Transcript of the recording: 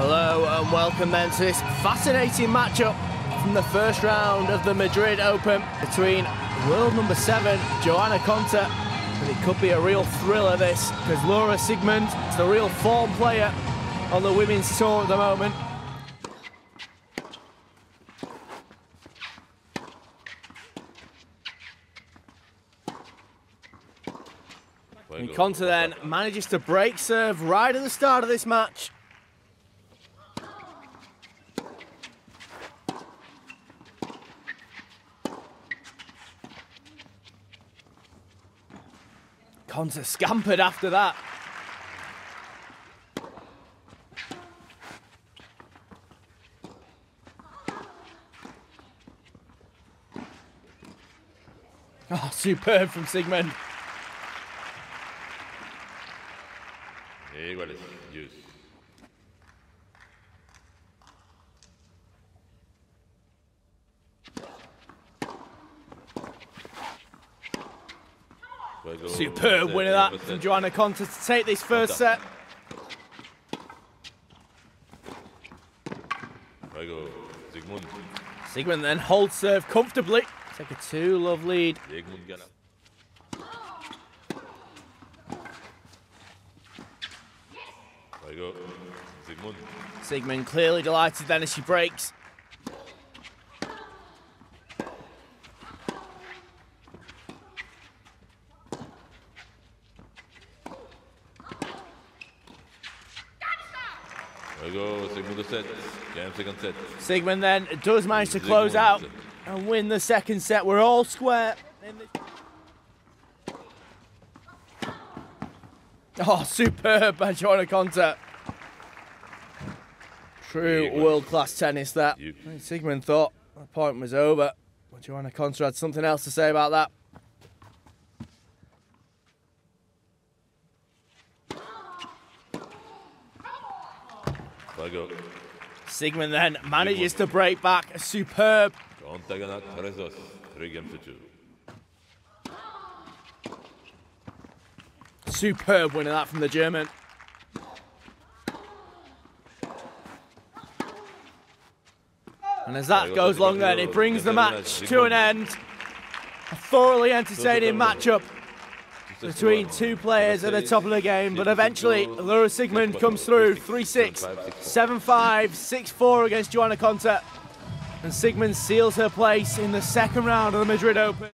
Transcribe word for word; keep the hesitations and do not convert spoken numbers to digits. Hello and welcome then to this fascinating matchup from the first round of the Madrid Open between world number seven, Johanna Konta. And it could be a real thriller this, because Laura Siegemund is the real form player on the women's tour at the moment. And Konta then manages to break serve right at the start of this match. Konta scampered after that. Oh, superb from Siegemund. Superb win of that from Johanna Konta to take this first set. Siegemund then holds serve comfortably. Take a two-love lead. Siegemund clearly delighted then as she breaks. Siegemund then does manage to close out and win the second set. We're all square. Oh, superb by Johanna Konta. True world-class tennis there. Siegemund thought the point was over, but Johanna Konta had something else to say about that. Siegemund then manages to break back. Superb. Superb win of that from the German. And as that goes along then, it brings the match to an end. A thoroughly entertaining matchup between two players at the top of the game, but eventually Laura Siegemund comes through three six, seven five, six four against Johanna Konta, and Siegemund seals her place in the second round of the Madrid Open.